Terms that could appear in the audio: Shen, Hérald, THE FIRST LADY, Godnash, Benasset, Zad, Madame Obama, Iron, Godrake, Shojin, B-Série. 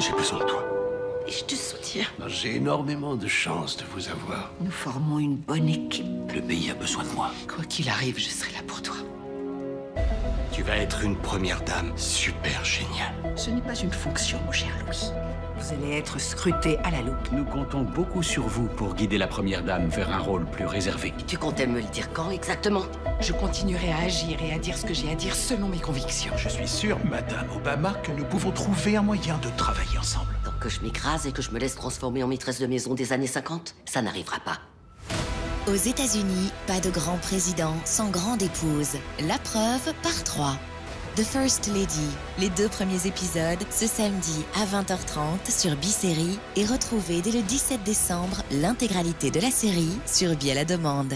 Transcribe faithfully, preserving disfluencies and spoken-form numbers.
J'ai besoin de toi. Et je te soutiens. J'ai énormément de chance de vous avoir. Nous formons une bonne équipe. Le pays a besoin de moi. Quoi qu'il arrive, je serai là pour toi. Tu vas être une première dame super géniale. Ce n'est pas une fonction, mon cher Louis. Vous allez être scruté à la loupe. Nous comptons beaucoup sur vous pour guider la première dame vers un rôle plus réservé. Tu comptais me le dire quand exactement? Je continuerai à agir et à dire ce que j'ai à dire selon mes convictions. Je suis sûr, Madame Obama, que nous pouvons trouver un moyen de travailler ensemble. Tant que je m'écrase et que je me laisse transformer en maîtresse de maison des années cinquante, ça n'arrivera pas. Aux États-Unis, pas de grand président sans grande épouse. La preuve par trois. The First Lady. Les deux premiers épisodes ce samedi à vingt heures trente sur B-Série et retrouvez dès le dix-sept décembre l'intégralité de la série sur billet à la demande.